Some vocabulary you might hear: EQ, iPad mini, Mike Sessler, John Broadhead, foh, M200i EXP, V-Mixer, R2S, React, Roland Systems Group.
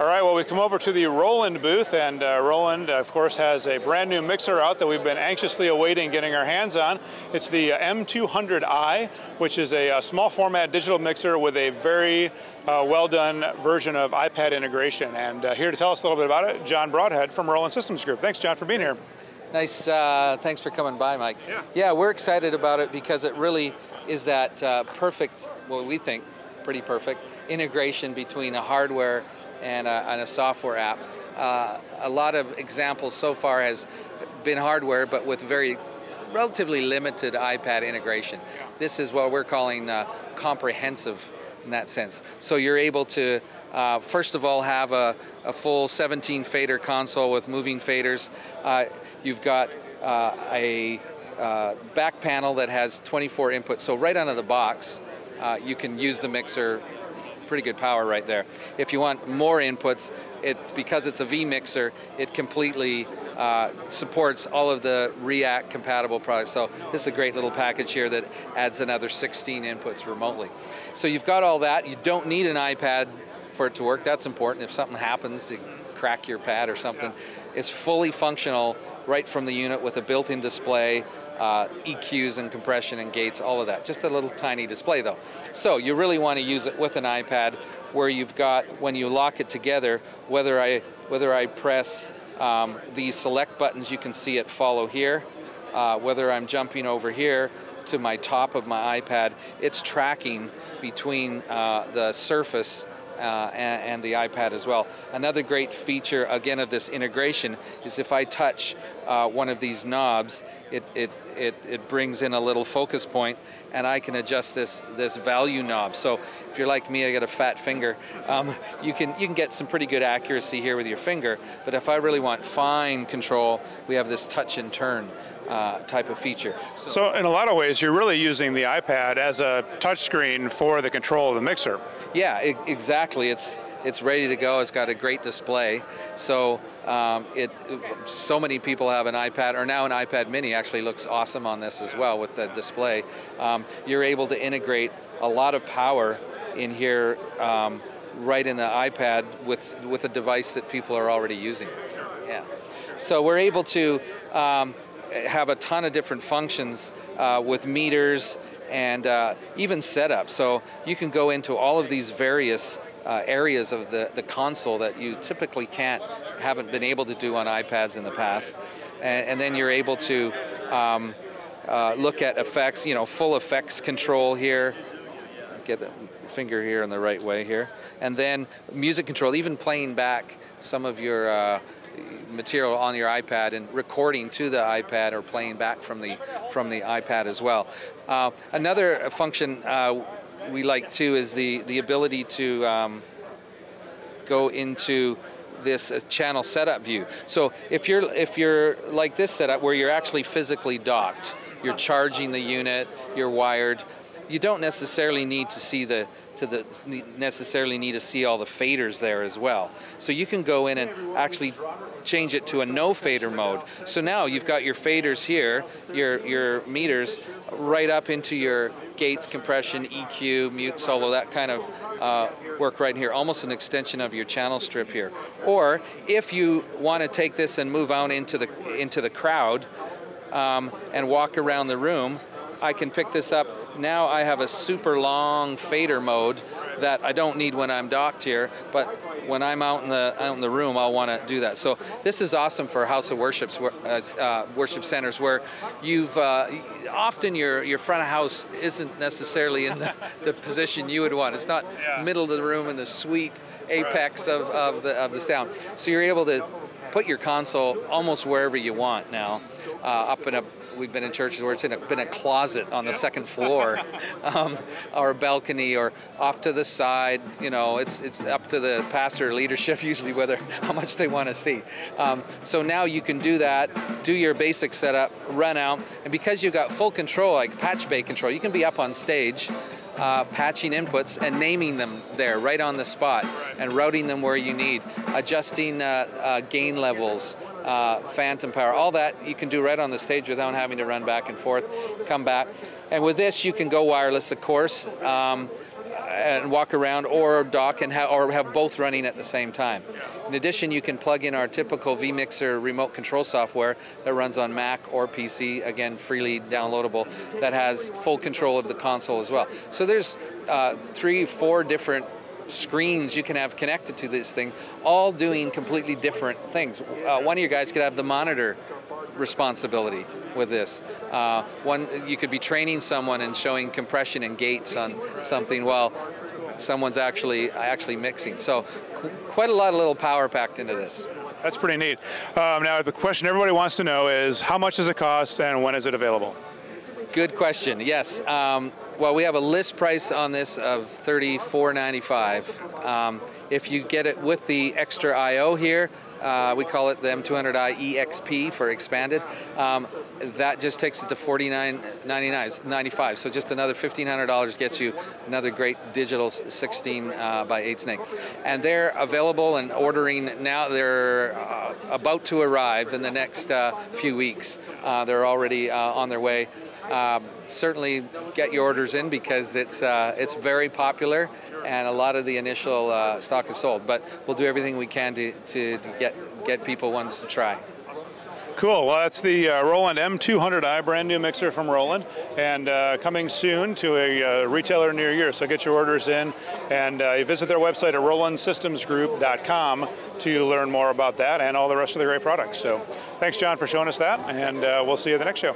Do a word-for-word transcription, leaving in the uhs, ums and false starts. All right, well, we come over to the Roland booth, and uh, Roland, of course, has a brand new mixer out that we've been anxiously awaiting getting our hands on. It's the uh, M two hundred i, which is a, a small format digital mixer with a very uh, well done version of iPad integration. And uh, here to tell us a little bit about it, John Broadhead from Roland Systems Group. Thanks, John, for being here. Nice, uh, thanks for coming by, Mike. Yeah. Yeah, we're excited about it because it really is that uh, perfect, well, we think pretty perfect, integration between a hardware and a, and a software app. Uh, a lot of examples so far has been hardware, but with very relatively limited iPad integration. Yeah. This is what we're calling uh, comprehensive in that sense. So you're able to, uh, first of all, have a, a full seventeen fader console with moving faders. Uh, you've got uh, a uh, back panel that has twenty-four inputs, so right out of the box, uh, you can use the mixer. Pretty good power right there. If you want more inputs, it because it's a V-Mixer, it completely uh, supports all of the React compatible products. So this is a great little package here that adds another sixteen inputs remotely. So you've got all that. You don't need an iPad for it to work. That's important. If something happens, you crack your pad or something. It's fully functional right from the unit with a built-in display. Uh, E Qs and compression and gates, all of that. Just a little tiny display though. So you really want to use it with an iPad where you've got, when you lock it together, whether I, whether I press um, the select buttons, you can see it follow here. Uh, whether I'm jumping over here to my top of my iPad, it's tracking between uh, the surface Uh, and, and the iPad as well. Another great feature, again, of this integration is if I touch uh, one of these knobs, it, it, it, it brings in a little focus point, and I can adjust this, this value knob. So if you're like me, I got a fat finger, um, you can, you can get some pretty good accuracy here with your finger, but if I really want fine control, we have this touch and turn Uh, type of feature. So, so in a lot of ways, you're really using the iPad as a touchscreen for the control of the mixer. Yeah, it, exactly. It's it's ready to go. It's got a great display. So um, it, it so many people have an iPad, or now an iPad mini actually looks awesome on this as well with the display. Um, you're able to integrate a lot of power in here um, right in the iPad with with a device that people are already using. Yeah. So we're able to um, have a ton of different functions uh, with meters and uh, even setup. So you can go into all of these various uh, areas of the, the console that you typically can't, haven't been able to do on iPads in the past. And, and then you're able to um, uh, look at effects, you know, full effects control here. Get the finger here in the right way here. And then music control, even playing back some of your uh, material on your iPad and recording to the iPad or playing back from the from the iPad as well. Uh, another function uh, we like too is the the ability to um, go into this uh, channel setup view. So if you're if you're like this setup where you're actually physically docked, you're charging the unit, you're wired, you don't necessarily need to see the to the necessarily need to see all the faders there as well. So you can go in and actually change it to a no fader mode. So now you've got your faders here, your, your meters, right up into your gates, compression, E Q, mute, solo, that kind of uh, work right here. Almost an extension of your channel strip here. Or if you want to take this and move out into the, into the crowd um, and walk around the room, I can pick this up. Now I have a super long fader mode that I don't need when I'm docked here, but when I'm out in the out in the room, I'll want to do that. So this is awesome for house of worships, uh, worship centers, where you've uh, often your your front of house isn't necessarily in the, the position you would want. It's not middle of the room in the sweet apex of of the of the sound. So you're able to put your console almost wherever you want now. Uh, up in a, we've been in churches where it's in a, been a closet on the second floor, um, or a balcony, or off to the side. You know, it's it's up to the pastor or leadership usually whether how much they want to see. Um, so now you can do that, do your basic setup, run out, and because you've got full control, like patch bay control, you can be up on stage. Uh, patching inputs and naming them there right on the spot and routing them where you need, adjusting uh, uh, gain levels, uh, phantom power, all that you can do right on the stage without having to run back and forth, come back. And with this you can go wireless, of course. Um, and walk around, or dock and ha or have both running at the same time. In addition, you can plug in our typical V-Mixer remote control software that runs on Mac or P C, again freely downloadable, that has full control of the console as well. So there's uh, three, four different screens you can have connected to this thing, all doing completely different things. Uh, one of your guys could have the monitor responsibility with this. Uh, one, you could be training someone and showing compression and gates on something while someone's actually actually mixing. So qu quite a lot of little power packed into this. That's pretty neat. Um, now the question everybody wants to know is, how much does it cost and when is it available? Good question, yes. Um, well, we have a list price on this of thirty-four ninety-five. Um, if you get it with the extra I O here, Uh, we call it the M two hundred i E X P for expanded. Um, that just takes it to forty-nine ninety-five, so just another fifteen hundred dollars gets you another great digital sixteen by eight snake. And they're available and ordering now. They're uh, about to arrive in the next uh, few weeks. Uh, they're already uh, on their way. Uh, certainly get your orders in, because it's uh, it's very popular and a lot of the initial uh, stock is sold, but we'll do everything we can to, to, to get get people ones to try. Cool. Well, that's the uh, Roland M two hundred i, brand new mixer from Roland, and uh, coming soon to a uh, retailer near you. So get your orders in, and uh, visit their website at roland systems group dot com to learn more about that and all the rest of the great products. So thanks, John, for showing us that, and uh, we'll see you at the next show.